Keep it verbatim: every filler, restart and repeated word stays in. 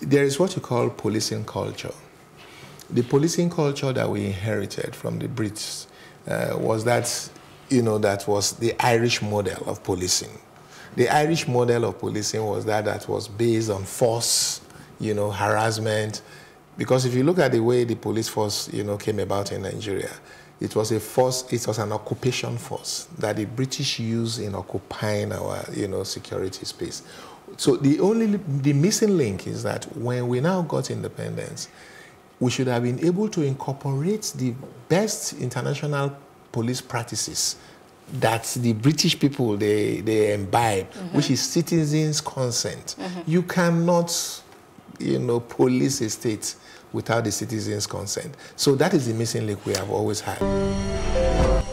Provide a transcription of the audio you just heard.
there is what you call policing culture. The policing culture that we inherited from the Brits uh, was that, you know, that was the Irish model of policing. The Irish model of policing was that that was based on force, you know, harassment. Because if you look at the way the police force, you know, came about in Nigeria, it was a force, it was an occupation force that the British used in occupying our, you know, security space. So the only, the missing link is that when we now got independence, we should have been able to incorporate the best international police practices that the British people, they, they imbibe, mm-hmm. which is citizens' consent. Mm-hmm. You cannot, you know, police a state without the citizens' consent. So that is the missing link we have always had.